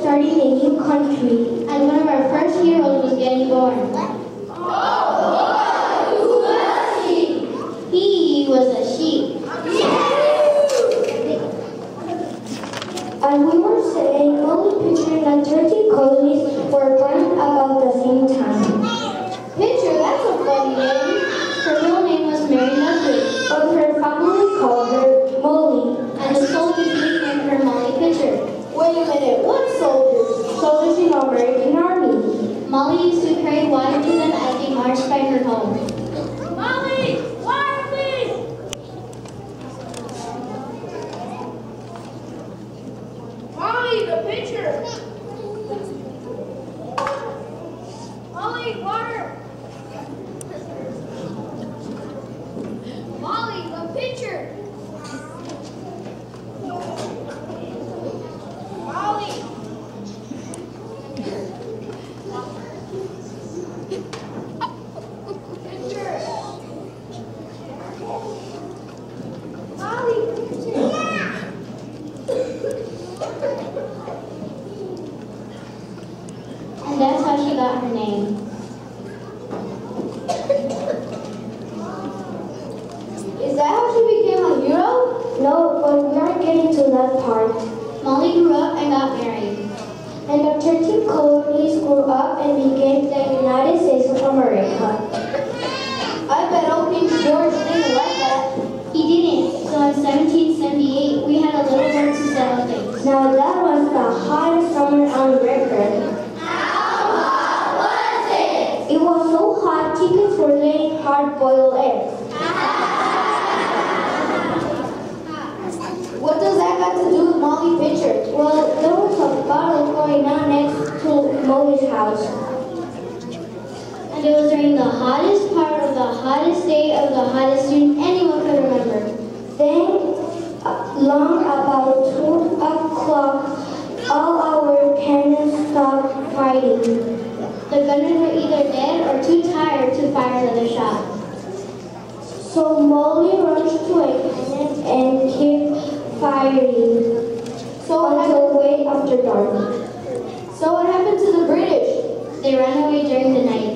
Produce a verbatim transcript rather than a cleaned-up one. starting a new country, and one of our first heroes was getting born. Oh, who was he? He was a sheep. Yeah. And we were saying Molly Pitcher and thirty colonies were born about the same time. Pitcher, that's a funny name. Her real name was Mary Nutley, but her family called her Molly, and the soldiers nicknamed her Molly Pitcher. Wait a minute, what soldiers? Soldiers in the American Army. Molly used to carry water to them as they marched by her home. Molly! Water, please! Molly, the pitcher! Molly, water! Molly, the pitcher! That's how she got her name. Is that how she became a hero? No, but we aren't getting to that part. Molly grew up and got married. And the thirteen colonies grew up and became the United States of America. I bet old King George didn't like that. He didn't. So in seventeen seventy-eight, we had a little more to settle things. Now that was the hottest summer on record. It was so hot, chickens were laying hard-boiled eggs. What does that got to do with Molly Pitcher? Well, there was a battle going on next to Molly's house. And it was during the hottest part of the hottest day of the hottest noon anyone could remember. Then, long about two o'clock, all our cannons stopped fighting. The gunners were either dead or too tired to fire another shot. So Molly rushed to a cannon and kept firing so until way after dark. So what happened to the British? They ran away during the night.